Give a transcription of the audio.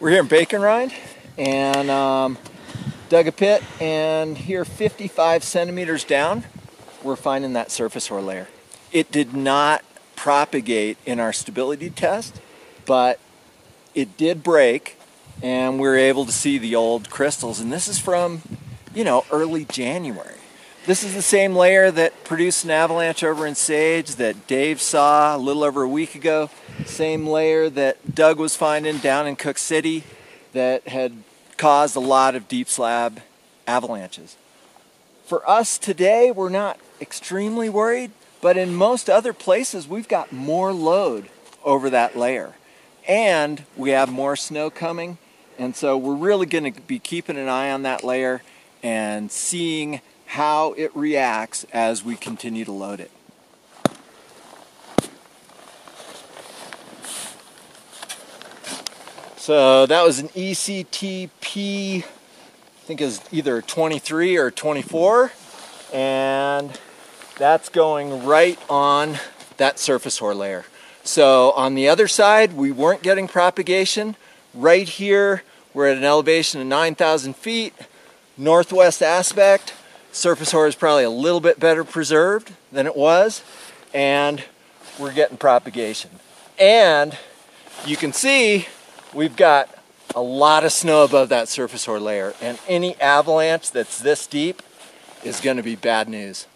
We're here in Bacon Rind and dug a pit, and here 55 centimeters down we're finding that surface ore layer. It did not propagate in our stability test, but it did break and we were able to see the old crystals, and this is from, you know, early January. This is the same layer that produced an avalanche over in Sage that Dave saw a little over a week ago. Same layer that Doug was finding down in Cook City that had caused a lot of deep slab avalanches. For us today, we're not extremely worried, but in most other places, we've got more load over that layer. And we have more snow coming, and so we're really going to be keeping an eye on that layer and seeing how it reacts as we continue to load it. So that was an ECTP, I think it was either 23 or 24, and that's going right on that surface ore layer. So on the other side, we weren't getting propagation. Right here, we're at an elevation of 9,000 feet, northwest aspect. Surface ore is probably a little bit better preserved than it was, and we're getting propagation. And you can see we've got a lot of snow above that surface ore layer, and any avalanche that's this deep is going to be bad news.